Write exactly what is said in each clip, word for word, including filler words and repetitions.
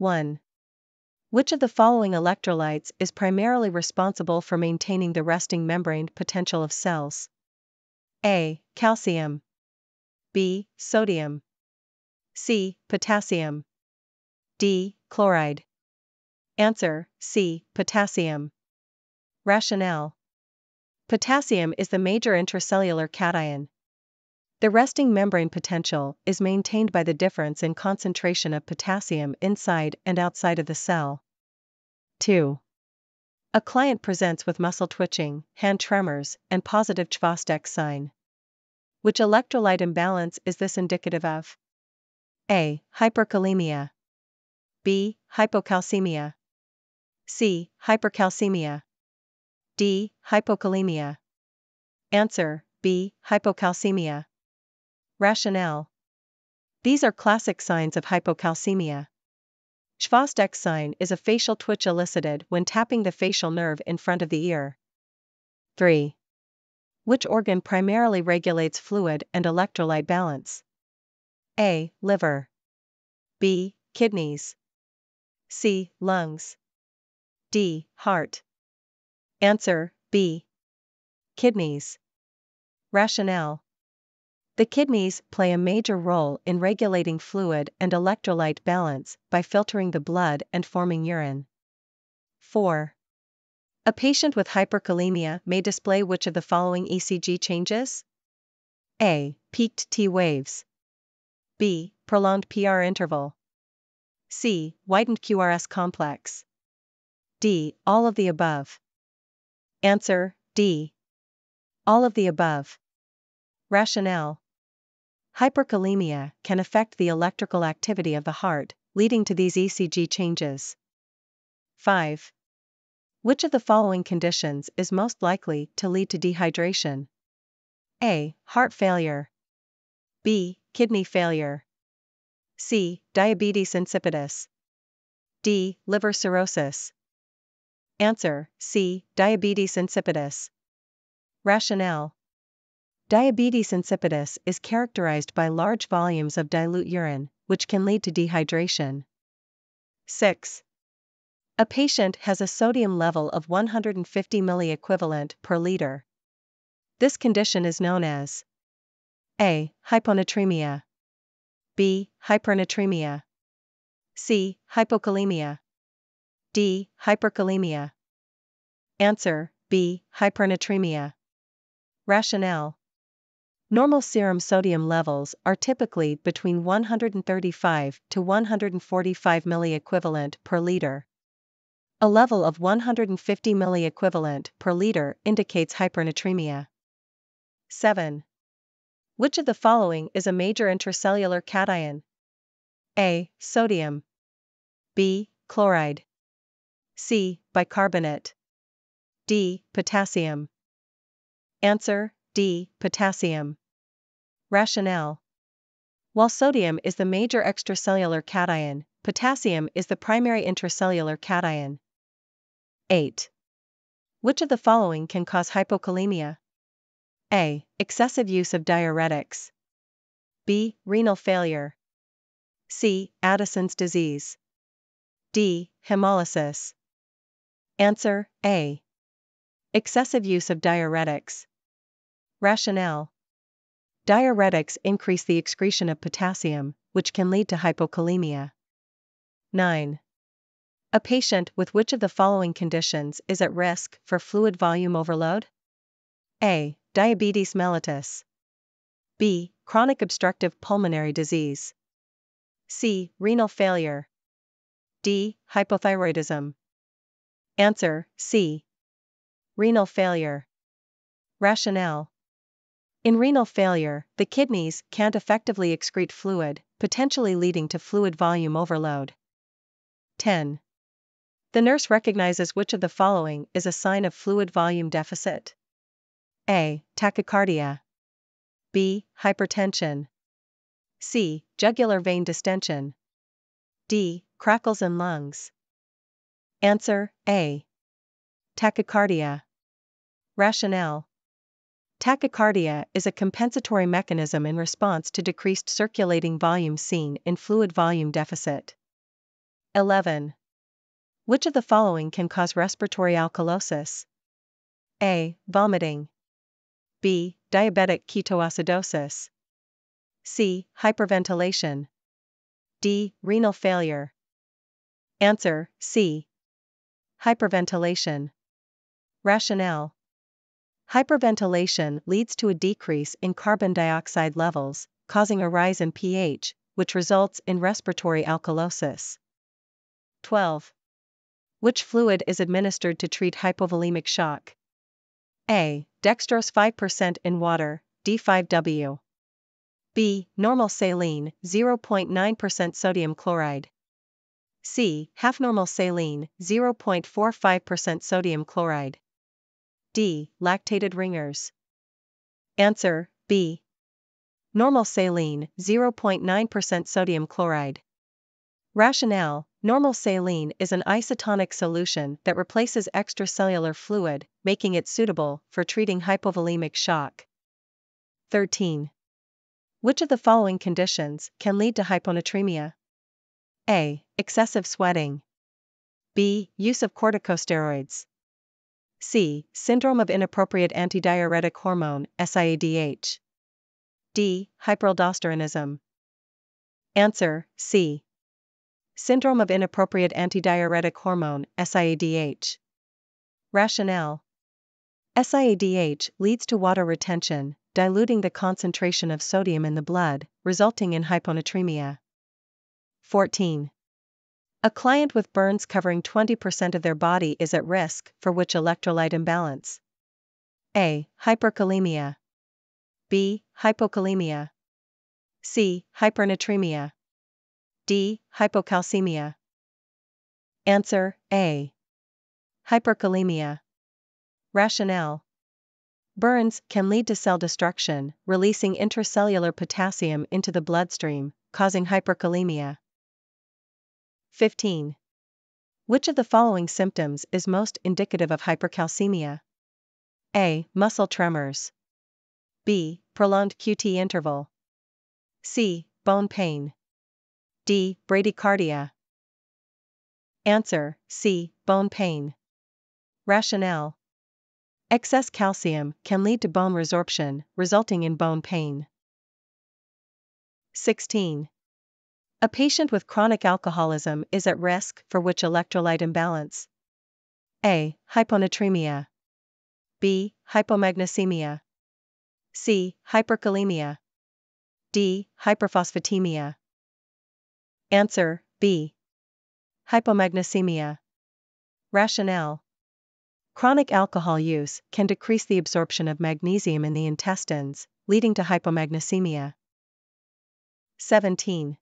one. Which of the following electrolytes is primarily responsible for maintaining the resting membrane potential of cells? A. Calcium. B. Sodium. C. Potassium. D. Chloride. Answer, C. Potassium. Rationale. Potassium is the major intracellular cation. The resting membrane potential is maintained by the difference in concentration of potassium inside and outside of the cell. two. A client presents with muscle twitching, hand tremors, and positive Chvostek sign. Which electrolyte imbalance is this indicative of? A. Hyperkalemia. B. Hypocalcemia. C. Hypercalcemia. D. Hypokalemia. Answer, B. Hypocalcemia. Rationale. These are classic signs of hypocalcemia. Chvostek sign is a facial twitch elicited when tapping the facial nerve in front of the ear. three. Which organ primarily regulates fluid and electrolyte balance? A. Liver. B. Kidneys. C. Lungs. D. Heart. Answer, B. Kidneys. Rationale. The kidneys play a major role in regulating fluid and electrolyte balance by filtering the blood and forming urine. four. A patient with hyperkalemia may display which of the following E C G changes? A. Peaked T waves. B. Prolonged P R interval. C. Widened Q R S complex. D. All of the above. Answer, D. All of the above. Rationale. Hyperkalemia can affect the electrical activity of the heart, leading to these E C G changes. five. Which of the following conditions is most likely to lead to dehydration? A. Heart failure. B. Kidney failure. C. Diabetes insipidus. D. Liver cirrhosis. Answer, C. Diabetes insipidus. Rationale. Diabetes insipidus is characterized by large volumes of dilute urine, which can lead to dehydration. six. A patient has a sodium level of one hundred fifty milliequivalent per liter. This condition is known as A. Hyponatremia. B. Hypernatremia. C. Hypokalemia. D. Hyperkalemia. Answer, B. Hypernatremia. Rationale. Normal serum sodium levels are typically between one hundred thirty-five to one hundred forty-five milliequivalent per liter. A level of one hundred fifty milliequivalent per liter indicates hypernatremia. seven. Which of the following is a major intracellular cation? A. Sodium. B. Chloride. C. Bicarbonate. D. Potassium. Answer, D. Potassium. Rationale. While sodium is the major extracellular cation, potassium is the primary intracellular cation. eight. Which of the following can cause hypokalemia? A. Excessive use of diuretics. B. Renal failure. C. Addison's disease. D. Hemolysis. Answer, A. Excessive use of diuretics. Rationale. Diuretics increase the excretion of potassium, which can lead to hypokalemia. nine. A patient with which of the following conditions is at risk for fluid volume overload? A. Diabetes mellitus. B. Chronic obstructive pulmonary disease. C. Renal failure. D. Hypothyroidism. Answer, C. Renal failure. Rationale. In renal failure, the kidneys can't effectively excrete fluid, potentially leading to fluid volume overload. ten. The nurse recognizes which of the following is a sign of fluid volume deficit? A. Tachycardia. B. Hypertension. C. Jugular vein distension. D. Crackles in lungs. Answer, A. Tachycardia. Rationale. Tachycardia is a compensatory mechanism in response to decreased circulating volume seen in fluid volume deficit. eleven. Which of the following can cause respiratory alkalosis? A. Vomiting. B. Diabetic ketoacidosis. C. Hyperventilation. D. Renal failure. Answer, C. Hyperventilation. Rationale. Hyperventilation leads to a decrease in carbon dioxide levels, causing a rise in pH, which results in respiratory alkalosis. twelve. Which fluid is administered to treat hypovolemic shock? A. Dextrose five percent in water, D five W. B. Normal saline, zero point nine percent sodium chloride. C. Half normal saline, zero point four five percent sodium chloride. D. Lactated ringers. Answer, B. Normal saline, zero point nine percent sodium chloride. Rationale, normal saline is an isotonic solution that replaces extracellular fluid, making it suitable for treating hypovolemic shock. thirteen. Which of the following conditions can lead to hyponatremia? A. Excessive sweating. B. Use of corticosteroids. C. Syndrome of inappropriate antidiuretic hormone, S I A D H. D. Hyperaldosteronism. Answer, C. Syndrome of inappropriate antidiuretic hormone, S I A D H. Rationale. S I A D H leads to water retention, diluting the concentration of sodium in the blood, resulting in hyponatremia. fourteen. A client with burns covering twenty percent of their body is at risk for which electrolyte imbalance? A. Hyperkalemia. B. Hypokalemia. C. Hypernatremia. D. Hypocalcemia. Answer, A. Hyperkalemia. Rationale. Burns can lead to cell destruction, releasing intracellular potassium into the bloodstream, causing hyperkalemia. fifteen. Which of the following symptoms is most indicative of hypercalcemia? A. Muscle tremors. B. Prolonged Q T interval. C. Bone pain. D. Bradycardia. Answer, C. Bone pain. Rationale. Excess calcium can lead to bone resorption, resulting in bone pain. sixteen. A patient with chronic alcoholism is at risk for which electrolyte imbalance? A. Hyponatremia. B. Hypomagnesemia. C. Hyperkalemia. D. Hyperphosphatemia. Answer, B. Hypomagnesemia. Rationale. Chronic alcohol use can decrease the absorption of magnesium in the intestines, leading to hypomagnesemia. seventeen.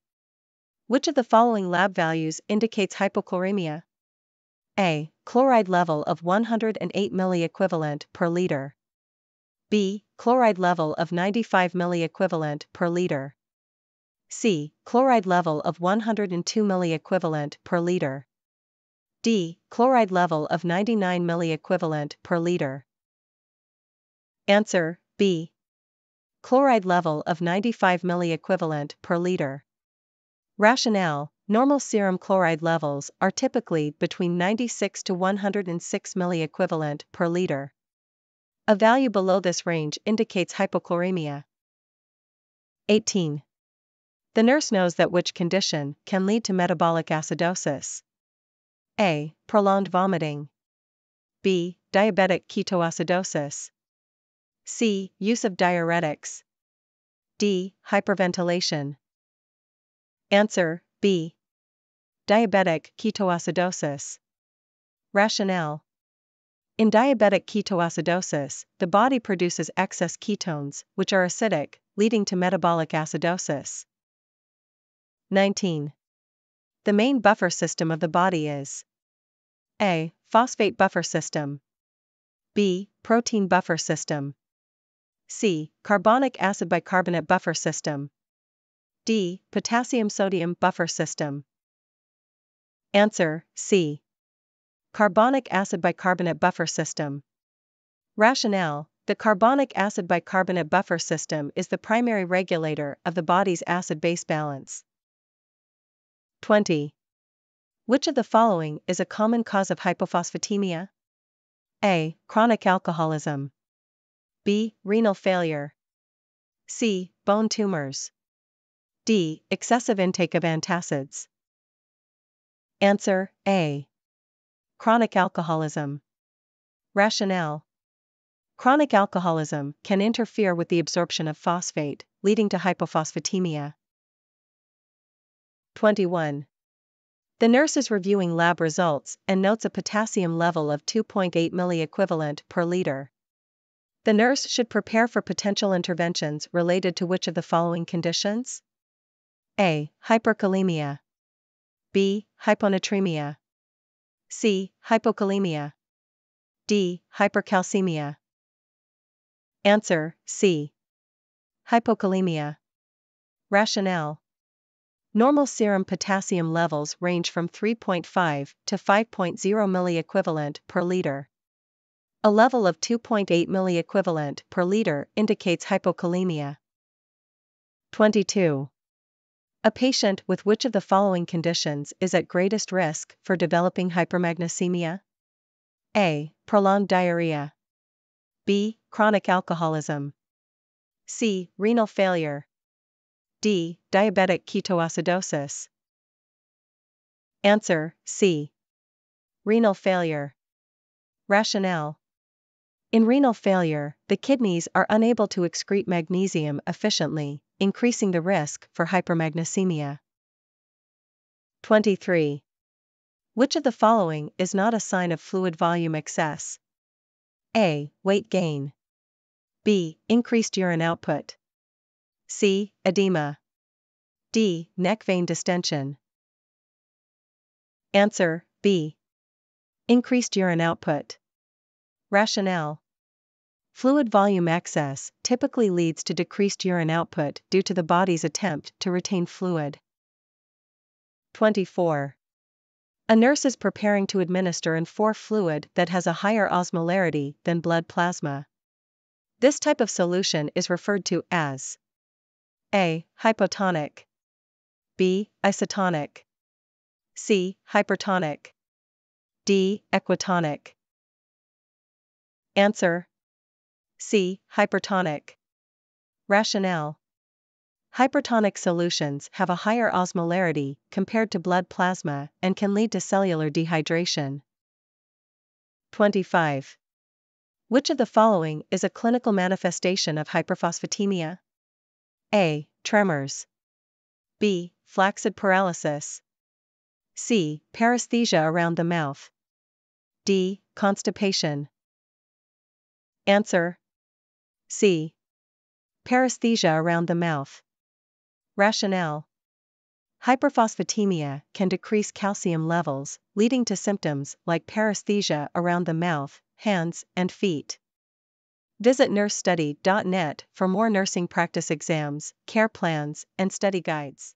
Which of the following lab values indicates hypochloremia? A. Chloride level of one hundred eight milliequivalent per liter. B. Chloride level of ninety-five milliequivalent per liter. C. Chloride level of one hundred two milliequivalent per liter. D. Chloride level of ninety-nine milliequivalent per liter. Answer, B. Chloride level of ninety-five milliequivalent per liter. Rationale, normal serum chloride levels are typically between ninety-six to one hundred six milliequivalent per liter. A value below this range indicates hypochloremia. eighteen. The nurse knows that which condition can lead to metabolic acidosis? A. Prolonged vomiting. B. Diabetic ketoacidosis. C. Use of diuretics. D. Hyperventilation. Answer, B. Diabetic ketoacidosis. Rationale. In diabetic ketoacidosis, the body produces excess ketones, which are acidic, leading to metabolic acidosis. nineteen. The main buffer system of the body is A. Phosphate buffer system. B. Protein buffer system. C. Carbonic acid bicarbonate buffer system. D. Potassium-sodium buffer system. Answer, C. Carbonic acid bicarbonate buffer system. Rationale, the carbonic acid bicarbonate buffer system is the primary regulator of the body's acid-base balance. twenty. Which of the following is a common cause of hypophosphatemia? A. Chronic alcoholism. B. Renal failure. C. Bone tumors. D. Excessive intake of antacids. Answer, A. Chronic alcoholism. Rationale. Chronic alcoholism can interfere with the absorption of phosphate, leading to hypophosphatemia. twenty-one. The nurse is reviewing lab results and notes a potassium level of two point eight milliequivalent per liter. The nurse should prepare for potential interventions related to which of the following conditions? A. Hyperkalemia. B. Hyponatremia. C. Hypokalemia. D. Hypercalcemia. Answer, C. Hypokalemia. Rationale. Normal serum potassium levels range from three point five to five point zero milliequivalent per liter. A level of two point eight milliequivalent per liter indicates hypokalemia. twenty-two. A patient with which of the following conditions is at greatest risk for developing hypermagnesemia? A. Prolonged diarrhea. B. Chronic alcoholism. C. Renal failure. D. Diabetic ketoacidosis. Answer, C. Renal failure. Rationale. In renal failure, the kidneys are unable to excrete magnesium efficiently, increasing the risk for hypermagnesemia. twenty-three. Which of the following is not a sign of fluid volume excess? A. Weight gain. B. Increased urine output. C. Edema. D. Neck vein distension. Answer, B. Increased urine output. Rationale. Fluid volume excess typically leads to decreased urine output due to the body's attempt to retain fluid. twenty-four. A nurse is preparing to administer an I V fluid that has a higher osmolarity than blood plasma. This type of solution is referred to as A. Hypotonic. B. Isotonic. C. Hypertonic. D. Equitonic. Answer, C. Hypertonic. Rationale. Hypertonic solutions have a higher osmolarity compared to blood plasma and can lead to cellular dehydration. twenty-five. Which of the following is a clinical manifestation of hyperphosphatemia? A. Tremors. B. Flaccid paralysis. C. Paresthesia around the mouth. D. Constipation. Answer, C. Paresthesia around the mouth. Rationale. Hyperphosphatemia can decrease calcium levels, leading to symptoms like paresthesia around the mouth, hands, and feet. Visit nurse study dot net for more nursing practice exams, care plans, and study guides.